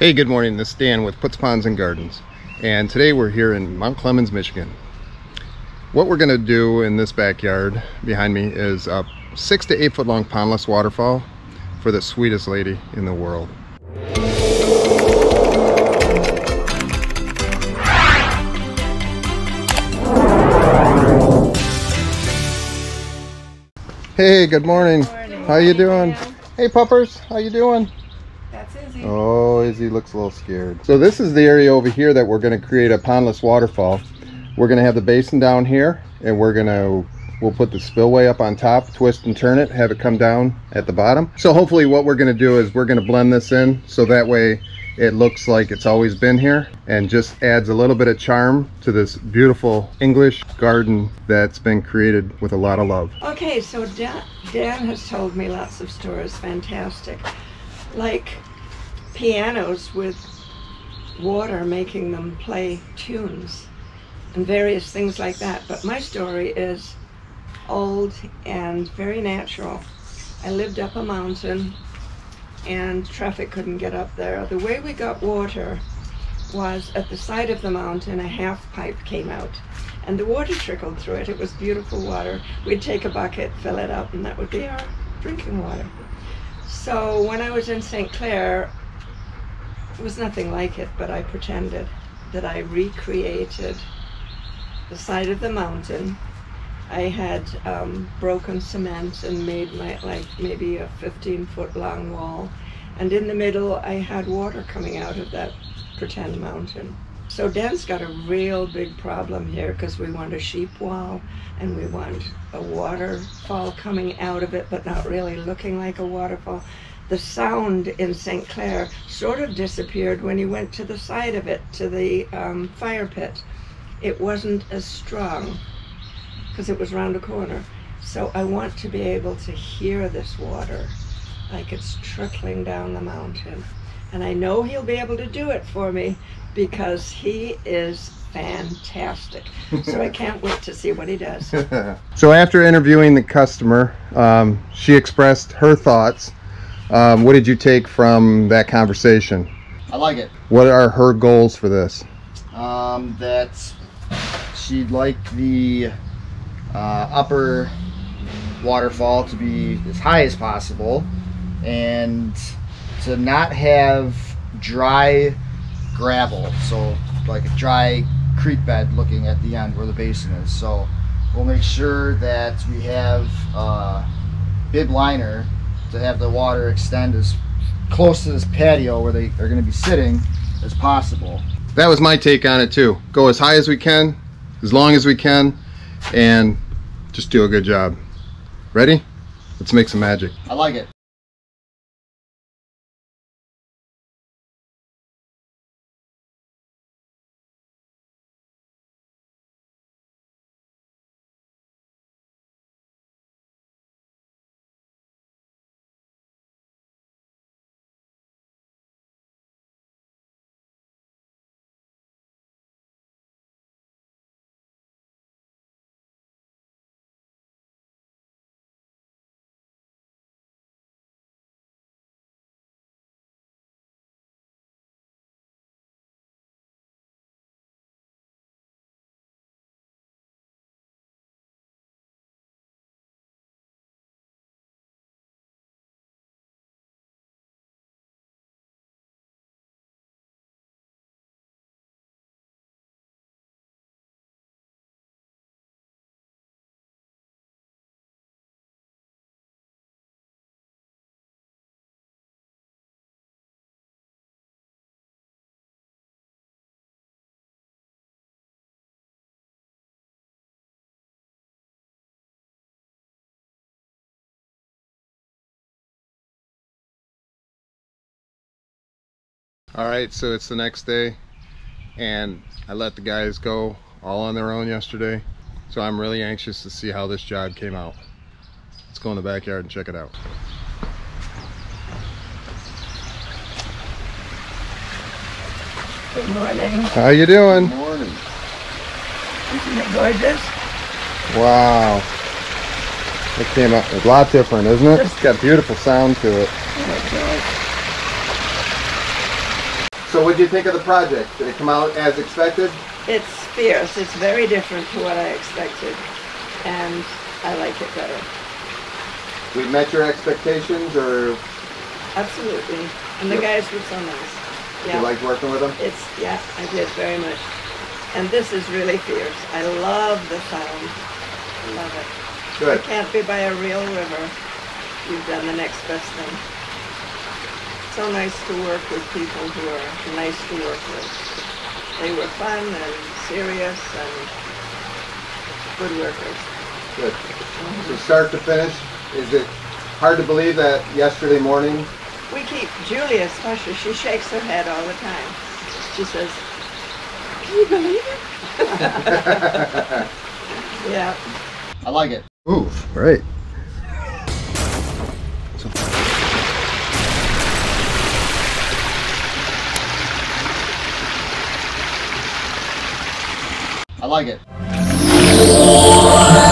Hey, good morning. This is Dan with Put's Ponds and Gardens, and today we're here in Mount Clemens, Michigan. What we're going to do in this backyard behind me is a 6 to 8 foot long pondless waterfall for the sweetest lady in the world. Hey, good morning. Good morning. How you doing? Hey, puppers. How you doing? That's Izzy. Oh, Izzy looks a little scared. So this is the area over here that we're going to create a pondless waterfall. We're going to have the basin down here, and we'll put the spillway up on top, twist and turn it, have it come down at the bottom. So hopefully what we're going to do is we're going to blend this in so that way it looks like it's always been here and just adds a little bit of charm to this beautiful English garden that's been created with a lot of love. Okay, so Dan has told me lots of stories, fantastic. Like pianos with water making them play tunes and various things like that. But my story is old and very natural. I lived up a mountain and traffic couldn't get up there. The way we got water was at the side of the mountain, a half pipe came out and the water trickled through it. It was beautiful water. We'd take a bucket, fill it up, and that would be our drinking water. So when I was in Saint Clair, it was nothing like it, but I pretended that I recreated the side of the mountain. I had broken cement and made maybe a 15-foot long wall. And in the middle, I had water coming out of that pretend mountain. So Dan's got a real big problem here because we want a sheep wall and we want a waterfall coming out of it, but not really looking like a waterfall. The sound in St. Clair sort of disappeared when you went to the side of it, to the fire pit. It wasn't as strong because it was round a corner. So I want to be able to hear this water like it's trickling down the mountain. And I know he'll be able to do it for me because he is fantastic. So I can't wait to see what he does. So after interviewing the customer, she expressed her thoughts. What did you take from that conversation? I like it. What are her goals for this? That she'd like the upper waterfall to be as high as possible and to not have dry gravel, so like a dry creek bed looking at the end where the basin is. So we'll make sure that we have a bib liner to have the water extend as close to this patio where they are going to be sitting as possible. That was my take on it too. Go as high as we can, as long as we can, and just do a good job. Ready? Let's make some magic. I like it. Alright, so it's the next day and I let the guys go all on their own yesterday, so I'm really anxious to see how this job came out. Let's go in the backyard and check it out. Good morning. How you doing? Good morning. Isn't it gorgeous? Wow. It came out a lot different, isn't it? It's got beautiful sound to it. Oh my God. So what do you think of the project? Did it come out as expected? It's fierce. It's very different to what I expected, and I like it better. We met your expectations, or? Absolutely. And the guys were so nice. Yeah. You liked working with them? Yeah, I did very much. And this is really fierce. I love the sound. I love it. Good. It can't be by a real river. You've done the next best thing. So nice to work with people who are nice to work with. They were fun and serious and good workers. Good. So start to finish, is it hard to believe that yesterday morning? We keep, Julia especially, she shakes her head all the time. She says, can you believe it? Yeah. I like it. Move. Right. I like it.